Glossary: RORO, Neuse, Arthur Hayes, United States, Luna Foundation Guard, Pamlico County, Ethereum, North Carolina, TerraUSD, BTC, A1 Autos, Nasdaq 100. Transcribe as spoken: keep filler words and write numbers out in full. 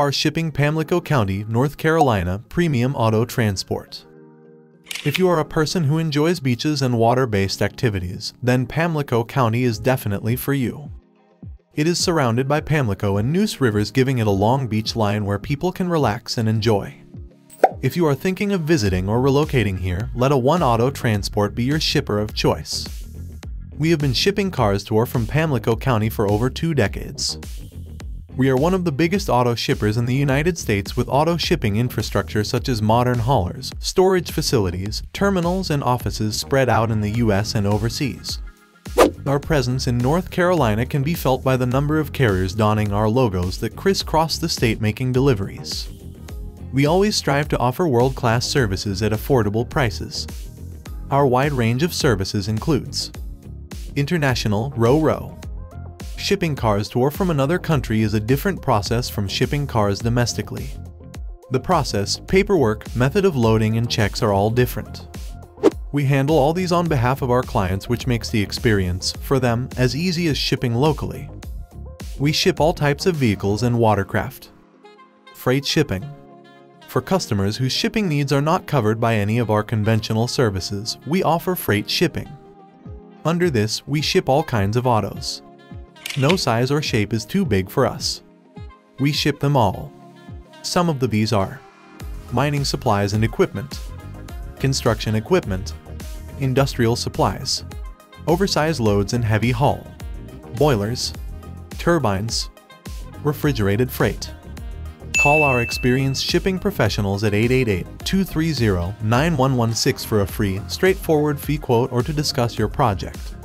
car shipping Pamlico County, North Carolina Premium Auto Transport. If you are a person who enjoys beaches and water-based activities, then Pamlico County is definitely for you. It is surrounded by Pamlico and Neuse rivers, giving it a long beach line where people can relax and enjoy. If you are thinking of visiting or relocating here, let A one Auto Transport be your shipper of choice. We have been shipping cars to or from Pamlico County for over two decades. We are one of the biggest auto shippers in the United States, with auto shipping infrastructure such as modern haulers, storage facilities, terminals, and offices spread out in the U S and overseas. Our presence in North Carolina can be felt by the number of carriers donning our logos that crisscross the state making deliveries. We always strive to offer world-class services at affordable prices. Our wide range of services includes international R O R O. Shipping cars to or from another country is a different process from shipping cars domestically. The process, paperwork, method of loading, and checks are all different. We handle all these on behalf of our clients, which makes the experience, for them, as easy as shipping locally. We ship all types of vehicles and watercraft. Freight shipping. For customers whose shipping needs are not covered by any of our conventional services, we offer freight shipping. Under this, we ship all kinds of autos. No size or shape is too big for us. We ship them all. Some of the these are mining supplies and equipment, construction equipment, industrial supplies, oversized loads and heavy haul, boilers, turbines, refrigerated freight. Call our experienced shipping professionals at eight eight eight, two three zero, nine one one six for a free, straightforward fee quote or to discuss your project.